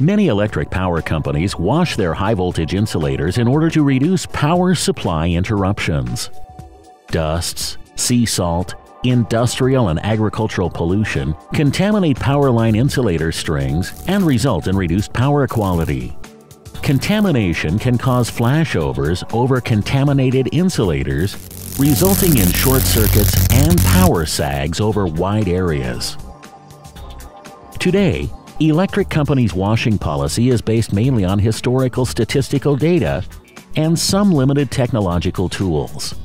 Many electric power companies wash their high-voltage insulators in order to reduce power supply interruptions. Dusts, sea salt, industrial and agricultural pollution contaminate power line insulator strings and result in reduced power quality. Contamination can cause flashovers over contaminated insulators, resulting in short circuits and power sags over wide areas. Today, electric companies' washing policy is based mainly on historical statistical data and some limited technological tools.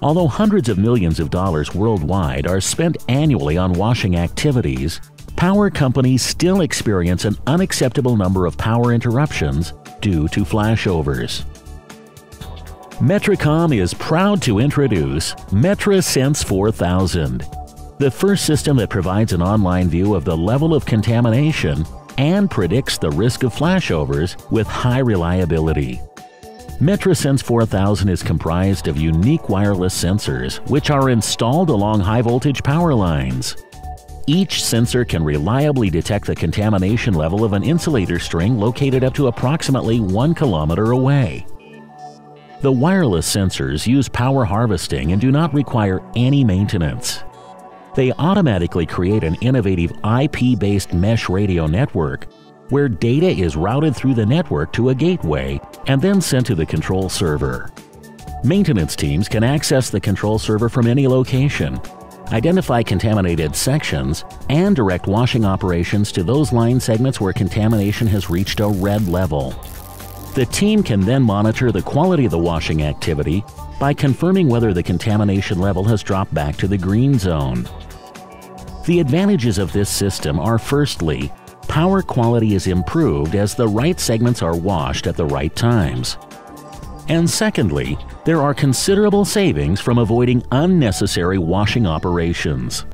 Although hundreds of millions of dollars worldwide are spent annually on washing activities, power companies still experience an unacceptable number of power interruptions due to flashovers. MetriCom is proud to introduce MetrySense 4000. The first system that provides an online view of the level of contamination and predicts the risk of flashovers with high reliability. MetrySense 4000 is comprised of unique wireless sensors, which are installed along high-voltage power lines. Each sensor can reliably detect the contamination level of an insulator string located up to approximately 1 kilometer away. The wireless sensors use power harvesting and do not require any maintenance. They automatically create an innovative IP-based mesh radio network where data is routed through the network to a gateway and then sent to the control server. Maintenance teams can access the control server from any location, identify contaminated sections, and direct washing operations to those line segments where contamination has reached a red level. The team can then monitor the quality of the washing activity by confirming whether the contamination level has dropped back to the green zone. The advantages of this system are, firstly, power quality is improved as the right segments are washed at the right times. And secondly, there are considerable savings from avoiding unnecessary washing operations.